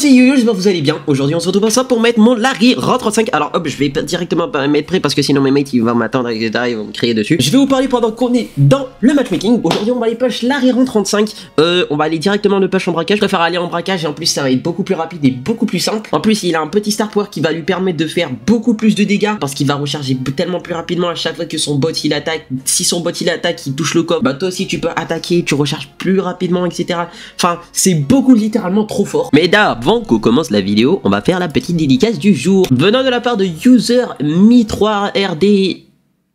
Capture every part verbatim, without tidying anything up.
c'est Youyou, j'espère que vous allez bien. Aujourd'hui on se retrouve ensemble pour mettre mon Larry trente-cinq. Alors hop, je vais directement pas mettre prêt parce que sinon mes mates ils vont m'attendre, et cetera. Ils vont me crier dessus. Je vais vous parler pendant qu'on est dans le matchmaking. Aujourd'hui on va aller push Larry trente-cinq. Euh, on va aller directement le push en braquage. Je préfère aller en braquage et en plus ça va être beaucoup plus rapide et beaucoup plus simple. En plus il a un petit star power qui va lui permettre de faire beaucoup plus de dégâts parce qu'il va recharger tellement plus rapidement à chaque fois que son bot il attaque. Si son bot il attaque, il touche le coffre, bah toi aussi tu peux attaquer, tu recharges plus rapidement, et cetera. Enfin c'est beaucoup littéralement trop fort. Mais d'avant qu'on commence la vidéo, on va faire la petite dédicace du jour. Venant de la part de user Mi trois R D.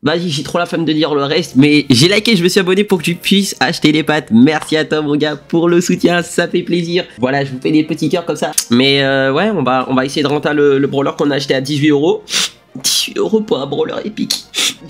Vas-y, j'ai trop la flemme de dire le reste, mais j'ai liké, je me suis abonné pour que tu puisses acheter des pâtes. Merci à toi, mon gars, pour le soutien, ça fait plaisir. Voilà, je vous fais des petits cœurs comme ça. Mais euh, ouais, on va, on va essayer de rentrer le, le brawler qu'on a acheté à dix-huit euros. dix-huit euros pour un brawler épique.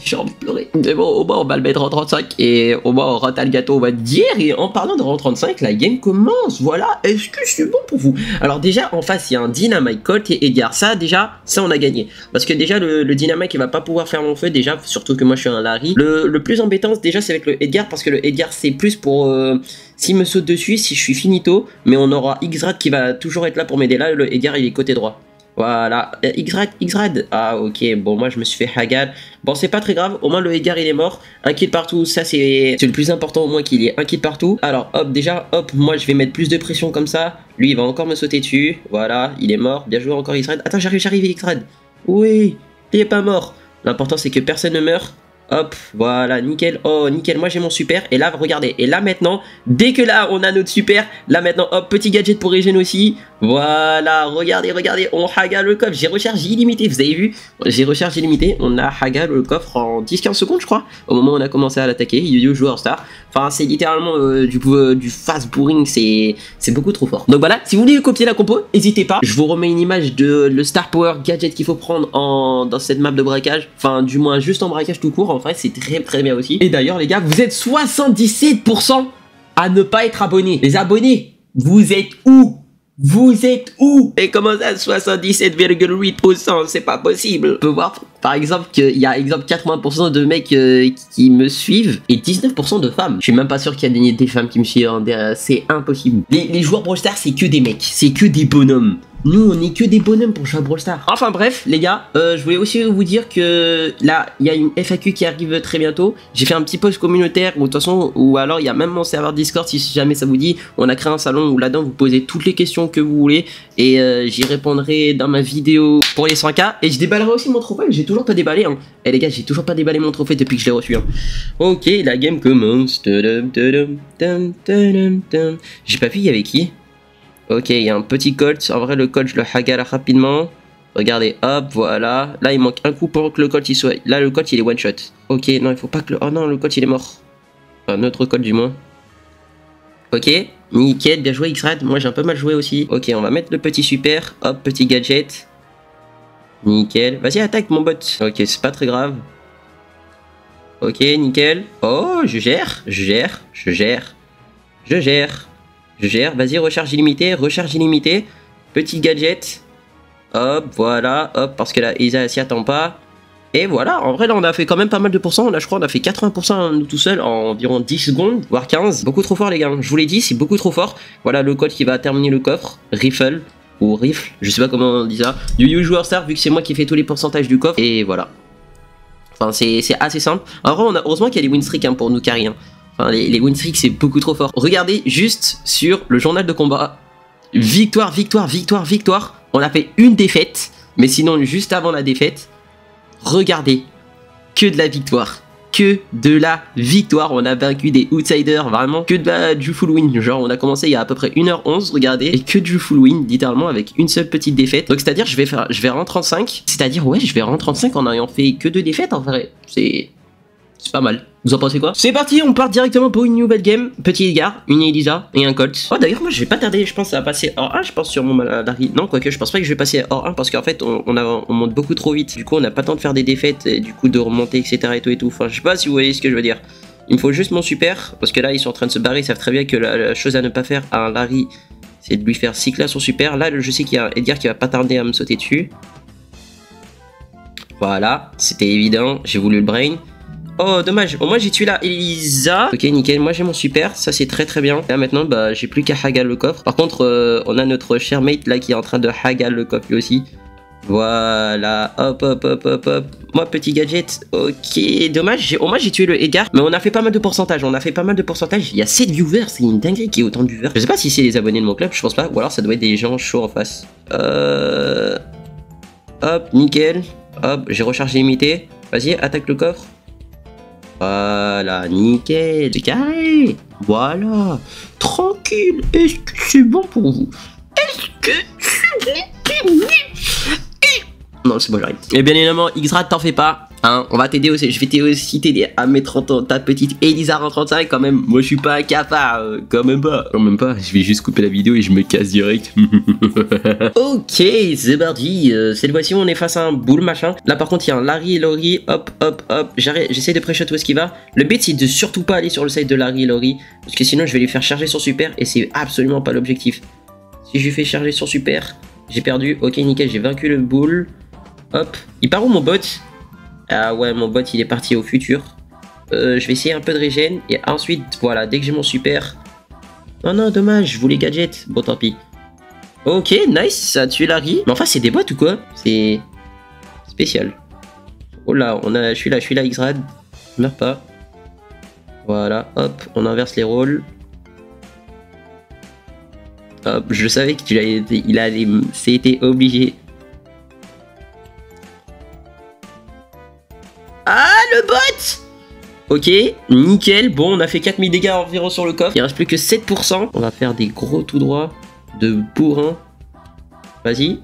J'ai envie de pleurer. Mais bon, au moins on va le mettre en trente-cinq et au moins on rentre le gâteau, on va dire. Et en parlant de rang trente-cinq, la game commence. Voilà, est-ce que c'est bon pour vous? Alors déjà en face il y a un Dynamite, Colt et Edgar. Ça déjà, ça on a gagné. Parce que déjà le, le Dynamite il va pas pouvoir faire mon feu. Déjà, surtout que moi je suis un Larry. Le, le plus embêtant déjà c'est avec le Edgar. Parce que le Edgar c'est plus pour euh, s'il me saute dessus, si je suis finito. Mais on aura X-Rad qui va toujours être là pour m'aider. Là le Edgar il est côté droit. Voilà, X-Rad, X-Rad. Ah ok, bon moi je me suis fait hagan. Bon c'est pas très grave, au moins le Edgar il est mort. Un kill partout, ça c'est le plus important, au moins qu'il y ait un kill partout. Alors hop, déjà hop, moi je vais mettre plus de pression comme ça. Lui il va encore me sauter dessus, voilà, il est mort, bien joué encore X-Rad. Attends j'arrive, j'arrive X-Rad. Oui, il est pas mort. L'important c'est que personne ne meurt. Hop, voilà, nickel, oh nickel, moi j'ai mon super, et là regardez, et là maintenant, dès que là on a notre super, là maintenant, hop, petit gadget pour régénérer aussi, voilà, regardez, regardez, on haga le coffre, j'ai recharge illimitée, vous avez vu, j'ai recharge illimitée, on a haga le coffre en dix quinze secondes je crois, au moment où on a commencé à l'attaquer, Youyou joueur star, enfin c'est littéralement euh, du, euh, du fast bourring, c'est beaucoup trop fort. Donc voilà, si vous voulez copier la compo, n'hésitez pas, je vous remets une image de le star power gadget qu'il faut prendre en, dans cette map de braquage, enfin du moins juste en braquage tout court. En vrai c'est très très bien aussi. Et d'ailleurs les gars, vous êtes soixante-dix-sept pour cent à ne pas être abonnés. Les abonnés, vous êtes où? Vous êtes où? Et comment ça soixante-dix-sept virgule huit pour cent? C'est pas possible. On peut voir par exemple qu'il y a exemple quatre-vingts pour cent de mecs euh, qui me suivent et dix-neuf pour cent de femmes. Je suis même pas sûr qu'il y a des femmes qui me suivent, hein. C'est impossible. Les, les joueurs Brawl Stars c'est que des mecs, c'est que des bonhommes. Nous on est que des bonhommes pour jouer à Brawl Stars. Enfin bref les gars, euh, je voulais aussi vous dire que là il y a une F A Q qui arrive très bientôt. J'ai fait un petit post communautaire ou de toute façon, ou alors il y a même mon serveur Discord si jamais ça vous dit. On a créé un salon où là-dedans vous posez toutes les questions que vous voulez et euh, j'y répondrai dans ma vidéo pour les cent K. Et je déballerai aussi mon trophée, j'ai toujours pas déballé hein. Et les gars j'ai toujours pas déballé mon trophée depuis que je l'ai reçu hein. Ok, la game commence. J'ai pas vu il y avait qui. Ok, il y a un petit Colt. En vrai, le Colt, je le haga rapidement. Regardez, hop, voilà. Là, il manque un coup pour que le Colt il soit. Là, le Colt il est one shot. Ok, non, il faut pas que le. Oh non, le Colt il est mort. Un autre Colt du moins. Ok, nickel, bien joué X-Rad. Moi, j'ai un peu mal joué aussi. Ok, on va mettre le petit super. Hop, petit gadget. Nickel. Vas-y, attaque mon bot. Ok, c'est pas très grave. Ok, nickel. Oh, je gère, je gère, je gère, je gère. Je gère, vas-y, recharge illimitée, recharge illimitée. Petit gadget. Hop, voilà, hop, parce que là, Elisa s'y attend pas. Et voilà, en vrai, là, on a fait quand même pas mal de pourcents. Là, je crois, on a fait quatre-vingts pour cent nous tout seul en environ dix secondes, voire quinze. Beaucoup trop fort, les gars. Je vous l'ai dit, c'est beaucoup trop fort. Voilà le code qui va terminer le coffre. Riffel, ou Riffle, je sais pas comment on dit ça. Youyou joueur star, vu que c'est moi qui fais tous les pourcentages du coffre. Et voilà. Enfin, c'est assez simple. En vrai, on a, heureusement qu'il y a des win streaks hein, pour nous carry. Hein. Enfin, les, les win-streaks c'est beaucoup trop fort. Regardez juste sur le journal de combat. Victoire, victoire, victoire, victoire. On a fait une défaite. Mais sinon juste avant la défaite, regardez, que de la victoire. Que de la victoire. On a vaincu des outsiders, vraiment. Que de la, du full win. Genre on a commencé il y a à peu près une heure onze, regardez. Et que du full win, littéralement avec une seule petite défaite. Donc c'est à dire je vais faire, je vais rentrer trente-cinq. C'est à dire ouais je vais rentrer trente-cinq en ayant fait que deux défaites en vrai. C'est... c'est pas mal. Vous en pensez quoi? C'est parti, on part directement pour une nouvelle game. Petit Edgar, une Elisa et un Colt. Oh d'ailleurs moi je vais pas tarder, je pense à passer hors un, je pense sur mon Larry. Non quoique je pense pas que je vais passer hors un parce qu'en fait on, on, a, on monte beaucoup trop vite. Du coup on n'a pas le temps de faire des défaites et du coup de remonter etc et tout et tout. Enfin je sais pas si vous voyez ce que je veux dire. Il me faut juste mon super parce que là ils sont en train de se barrer. Ils savent très bien que la, la chose à ne pas faire à un Larry c'est de lui faire cycler son super. Là je sais qu'il y a un Edgar qui va pas tarder à me sauter dessus. Voilà, c'était évident, j'ai voulu le brain. Oh dommage, au moins j'ai tué la Elisa. Ok nickel, moi j'ai mon super, ça c'est très très bien. Là maintenant bah j'ai plus qu'à haga le coffre. Par contre euh, on a notre cher mate là qui est en train de haga le coffre lui aussi. Voilà, hop hop hop hop hop. Moi petit gadget, ok, dommage, au moins j'ai tué le Edgar. Mais on a fait pas mal de pourcentage, on a fait pas mal de pourcentage. Il y a sept viewers, c'est une dinguerie qu'il y ait autant de viewers. Je sais pas si c'est les abonnés de mon club, je pense pas. Ou alors ça doit être des gens chauds en face. Euh... Hop, nickel. Hop, j'ai rechargé limité. Vas-y, attaque le coffre. Voilà, nickel, c'est carré. Voilà, tranquille, est-ce que c'est bon pour vous? Est-ce que c'est bon pour vous? Non, c'est bon, j'arrive. Et bien évidemment, X-Rad, t'en fais pas. Hein, on va t'aider aussi. Je vais aussi t'aider à mettre trente ans, ta petite Elisa en trente-cinq quand même. Moi, je suis pas capable. Euh, quand même pas. Quand même pas. Je vais juste couper la vidéo et je me casse direct. Ok, c'est parti. Euh, cette fois-ci, on est face à un Bull machin. Là, par contre, il y a un Larry et Laurie. Hop, hop, hop. J'essaie de pré-shot où est-ce qu'il va. Le but, c'est de surtout pas aller sur le site de Larry et Laurie. Parce que sinon, je vais lui faire charger son super. Et c'est absolument pas l'objectif. Si je lui fais charger son super, j'ai perdu. Ok, nickel. J'ai vaincu le Bull. Hop, il part où mon bot? Ah ouais, mon bot il est parti au futur. Euh, je vais essayer un peu de régène. Et ensuite, voilà, dès que j'ai mon super. Non, non, dommage, je voulais gadget. Bon, tant pis. Ok, nice, ça a tué Larry. Mais enfin, c'est des bots ou quoi? C'est spécial. Oh là, on a... je suis là, je suis là, X-Rad. Je meurs pas. Voilà, hop, on inverse les rôles. Hop, je savais qu'il allait... Il allait... C'était obligé. Ah le bot! Ok, nickel, bon on a fait quatre mille dégâts environ sur le coffre. Il reste plus que sept pour cent. On va faire des gros tout droits de bourrin. Vas-y.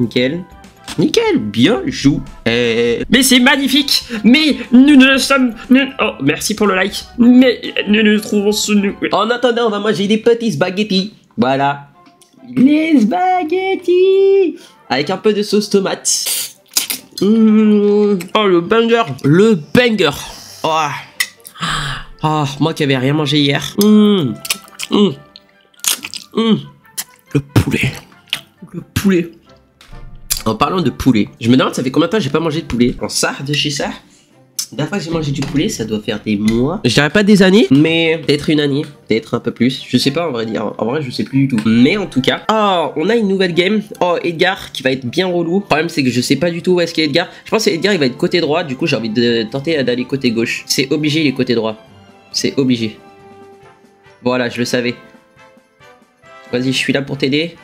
Nickel. Nickel, bien joué. Mais c'est magnifique. Mais nous ne sommes... Nous... Oh, merci pour le like. Mais nous nous trouvons ce... En attendant, moi j'ai des petits spaghettis. Voilà. Les spaghettis avec un peu de sauce tomate. Mmh. Oh le banger, le banger. Oh, oh moi qui avais rien mangé hier. Mmh. Mmh. Mmh. Le poulet, le poulet. En parlant de poulet, je me demande ça fait combien de temps j'ai pas mangé de poulet. En ça, de chez ça. La dernière fois que j'ai mangé du poulet, ça doit faire des mois. Je dirais pas des années, mais peut-être une année, peut-être un peu plus. Je sais pas en vrai dire, en vrai je sais plus du tout. Mais en tout cas, oh, on a une nouvelle game. Oh, Edgar qui va être bien relou. Le problème c'est que je sais pas du tout où est-ce qu'est Edgar. Je pense que Edgar il va être côté droit, du coup j'ai envie de tenter d'aller côté gauche. C'est obligé les côtés droits. C'est obligé. Voilà, je le savais. Vas-y, je suis là pour t'aider.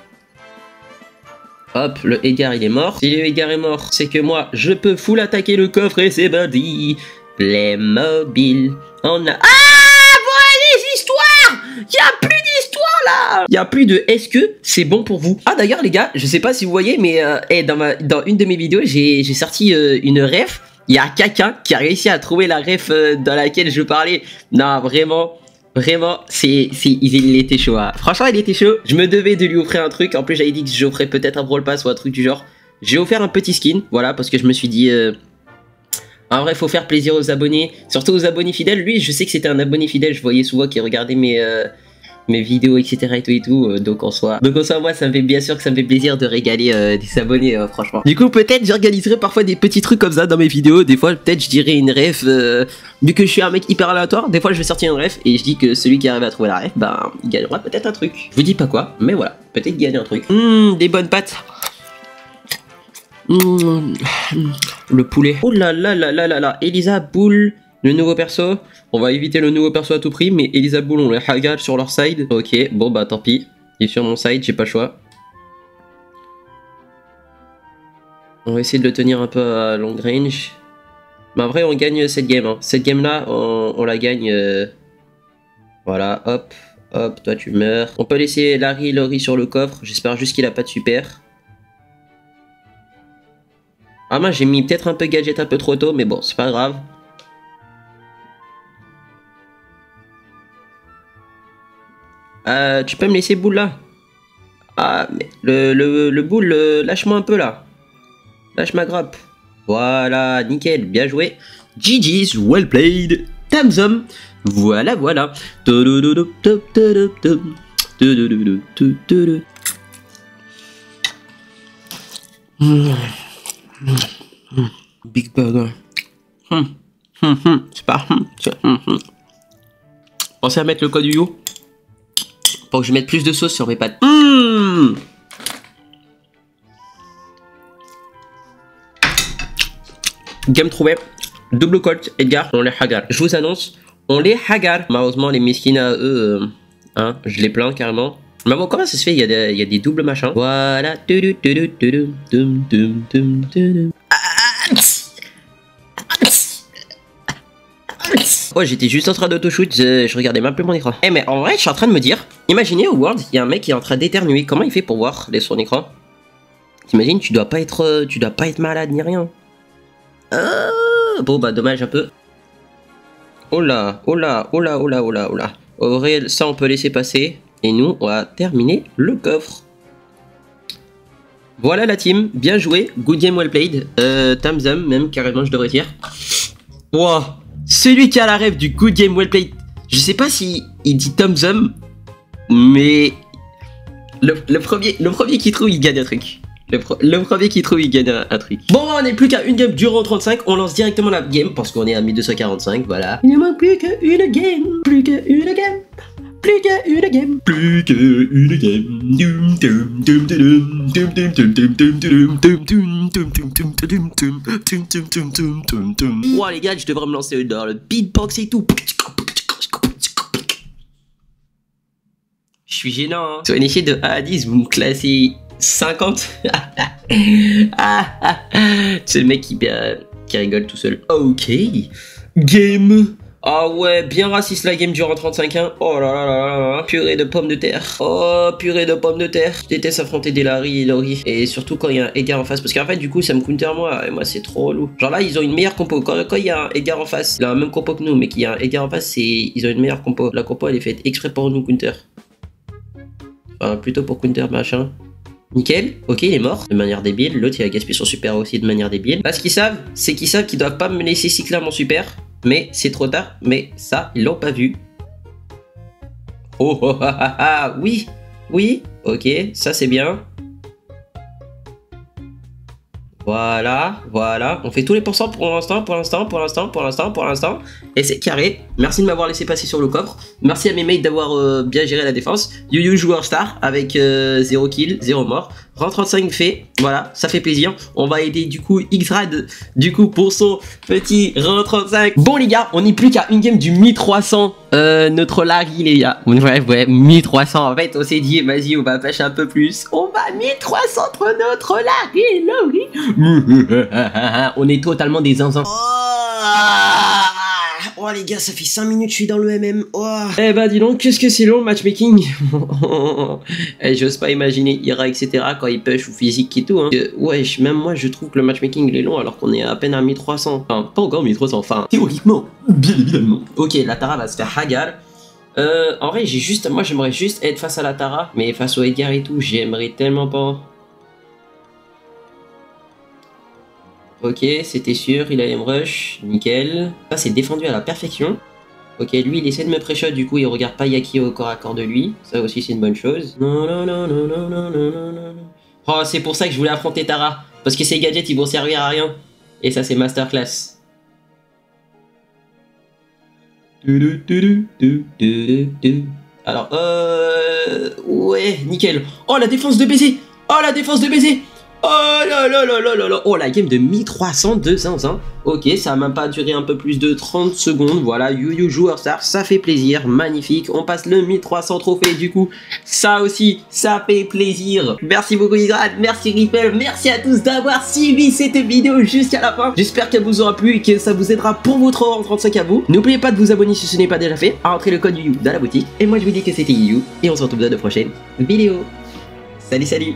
Hop, le Edgar il est mort. Si le Edgar est mort, c'est que moi je peux full attaquer le coffre et c'est bandit. Playmobil. On a. Ah voilà les histoires. Il y a plus d'histoire là. Il y a plus de est-ce que c'est bon pour vous. Ah d'ailleurs les gars, je sais pas si vous voyez mais euh, hey, dans, ma, dans une de mes vidéos j'ai sorti euh, une ref. Il y a quelqu'un qui a réussi à trouver la ref euh, dans laquelle je parlais. Non vraiment. Vraiment, c'est, il était chaud. Hein. Franchement, il était chaud. Je me devais de lui offrir un truc. En plus, j'avais dit que j'offrais peut-être un Brawl Pass ou un truc du genre. J'ai offert un petit skin. Voilà, parce que je me suis dit... Euh... En vrai, faut faire plaisir aux abonnés. Surtout aux abonnés fidèles. Lui, je sais que c'était un abonné fidèle. Je voyais souvent qu'il regardait mes... Euh... mes vidéos etc et tout et tout euh, donc en soi donc en soi moi ça me fait bien sûr que ça me fait plaisir de régaler euh, des abonnés euh, franchement. Du coup peut-être j'organiserai parfois des petits trucs comme ça dans mes vidéos. Des fois peut-être je dirais une ref euh, vu que je suis un mec hyper aléatoire. Des fois je vais sortir une ref et je dis que celui qui arrive à trouver la ref bah il gagnera peut-être un truc. Je vous dis pas quoi mais voilà peut-être gagner un truc. Mmh, des bonnes pâtes. Mmh, le poulet. Oh là là là là là là. Elisa Bull. Le nouveau perso, on va éviter le nouveau perso à tout prix, mais Elisa Bull, on les haga sur leur side. Ok, bon bah tant pis, il est sur mon side, j'ai pas le choix. On va essayer de le tenir un peu à long range. Mais en vrai, on gagne cette game. Hein. Cette game-là, on, on la gagne. Euh... Voilà, hop, hop, toi tu meurs. On peut laisser Larry et Laurie sur le coffre, j'espère juste qu'il a pas de super. Ah mince, j'ai mis peut-être un peu gadget un peu trop tôt, mais bon, c'est pas grave. Euh, tu peux me laisser Bull là? Ah, mais le, le, le Bull, lâche-moi un peu là. Lâche ma grappe. Voilà, nickel, bien joué. G G's, well played. Thumbs up. Voilà, voilà. Big burger. Hum hum, c'est pas hum, c'est hum hum. Pensez à mettre le code Youyou pour que je mette plus de sauce sur mes pâtes. Hum. Game trouvé, double Colt, Edgar, on les hagard. Je vous annonce, on les hagard. Malheureusement, les miskines à eux, euh, hein, je les plains carrément. Mais bon, comment ça se fait, il y a des, il y a des doubles machins. Voilà. Oh, j'étais juste en train d'autoshoot, je, je regardais même plus mon écran. Eh, mais en vrai, je suis en train de me dire, imaginez au World, il y a un mec qui est en train d'éternuer. Comment il fait pour voir les son écran? T'imagines, tu dois pas être, tu dois pas être malade ni rien. Ah, bon, bah, dommage un peu. Oh là, oh là, oh là, oh là, oh là, oh là. Au réel, ça, on peut laisser passer. Et nous, on va terminer le coffre. Voilà la team, bien joué, good game well played. Euh, thumbs up, même carrément, je devrais dire. Wow. Celui qui a la rêve du good game well played, je sais pas si il dit thumbs up, mais le, le premier, le premier qui trouve il gagne un truc. Le, pro, le premier qui trouve il gagne un, un truc. Bon, on n'est plus qu'à une game durant trente-cinq, on lance directement la game parce qu'on est à mille deux cent quarante-cinq, voilà. Il ne manque plus qu'une game, plus qu'une game, plus qu'une game, plus qu'une game. Ouah les gars, je devrais me lancer dans le beatbox et tout. Je suis gênant, hein. Sur une échelle de un à dix, vous me classez cinquante. Ah, ah. C'est le mec qui, euh, qui rigole tout seul. Ok. Game. Ah ouais, bien raciste la game durant trente-cinq ans. Oh là là là là là. Purée de pommes de terre. Oh, purée de pommes de terre. Je déteste affronter des Larry et Larry. Et surtout quand il y a un Edgar en face. Parce qu'en fait, du coup, ça me counter moi. Et moi, c'est trop relou. Genre là, ils ont une meilleure compo. Quand il y a un Edgar en face, il a la même compo que nous. Mais qu'il y a un Edgar en face, ils ont une meilleure compo. La compo, elle est faite exprès pour nous counter. Enfin, plutôt pour counter machin. Nickel, ok il est mort de manière débile, l'autre il a gaspillé son super aussi de manière débile. Là ce qu'ils savent, c'est qu'ils savent qu'ils doivent pas me laisser cycler mon super. Mais c'est trop tard, mais ça ils l'ont pas vu. Oh, oh ah, ah, ah oui, oui, ok, ça c'est bien. Voilà, voilà, on fait tous les pourcents pour l'instant, pour l'instant, pour l'instant, pour l'instant, pour l'instant. Et c'est carré, merci de m'avoir laissé passer sur le coffre. Merci à mes mates d'avoir euh, bien géré la défense. Youyou joueur star avec euh, zéro kill, zéro mort. Rang trente-cinq fait, voilà, ça fait plaisir. On va aider du coup X-Rad du coup pour son petit rang trente-cinq. Bon les gars, on n'est plus qu'à une game du mille trois cents. Euh, notre Larry les gars. Ouais, ouais, mille trois cents en fait, on s'est dit, vas-y, on va pêcher un peu plus. On va mille trois cents pour notre Larry, Larry. On est totalement des zinzins. Oh Oh les gars, ça fait cinq minutes je suis dans le M M. Oh. Eh bah dis donc, qu'est-ce que c'est long le matchmaking. Eh, j'ose pas imaginer Ira et cetera quand il push ou physique et tout hein. euh, Ouais, même moi je trouve que le matchmaking il est long alors qu'on est à peine à mille trois cents. Enfin, pas encore mille trois cents, enfin théoriquement, bien évidemment. Ok, la Tara va se faire hagar. Euh, en vrai j'ai juste, moi j'aimerais juste être face à la Tara. Mais face au Edgar et tout, j'aimerais tellement pas. Ok, c'était sûr, il a aim rush, nickel. Ça c'est défendu à la perfection. Ok, lui il essaie de me pré-shot, du coup il regarde pas Yaki au corps à corps de lui. Ça aussi c'est une bonne chose. Non, non, non, non, non, non, non, non. Oh, c'est pour ça que je voulais affronter Tara. Parce que ces gadgets ils vont servir à rien. Et ça c'est masterclass. Alors, euh... ouais, nickel. Oh, la défense de baiser. Oh, la défense de baiser. Oh là là là là là là. Oh la game de mille trois cents de zinzin. Ok, ça a même pas duré un peu plus de trente secondes. Voilà, Youyou joueur star, ça fait plaisir, magnifique. On passe le mille trois cents trophées du coup. Ça aussi, ça fait plaisir. Merci beaucoup Hidrat, merci Riffel, merci à tous d'avoir suivi cette vidéo jusqu'à la fin. J'espère qu'elle vous aura plu et que ça vous aidera pour votre rang trente-cinq à vous. N'oubliez pas de vous abonner si ce n'est pas déjà fait, à entrer le code Youyou dans la boutique. Et moi je vous dis que c'était Youyou et on se retrouve dans de prochaines vidéos. Salut salut.